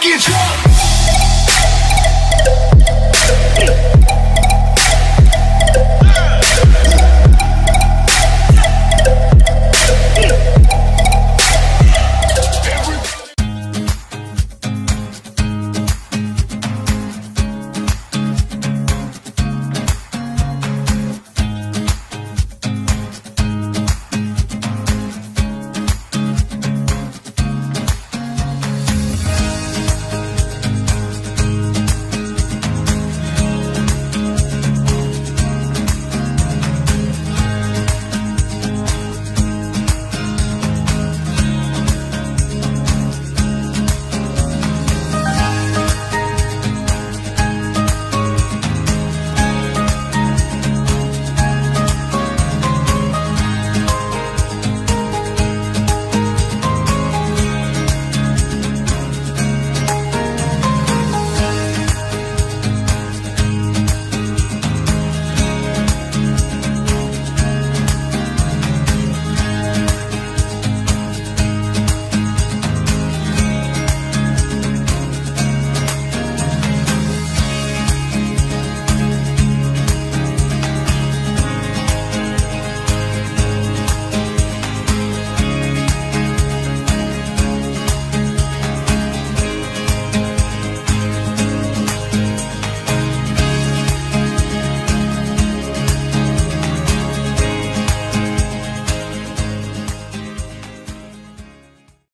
fucking drunk.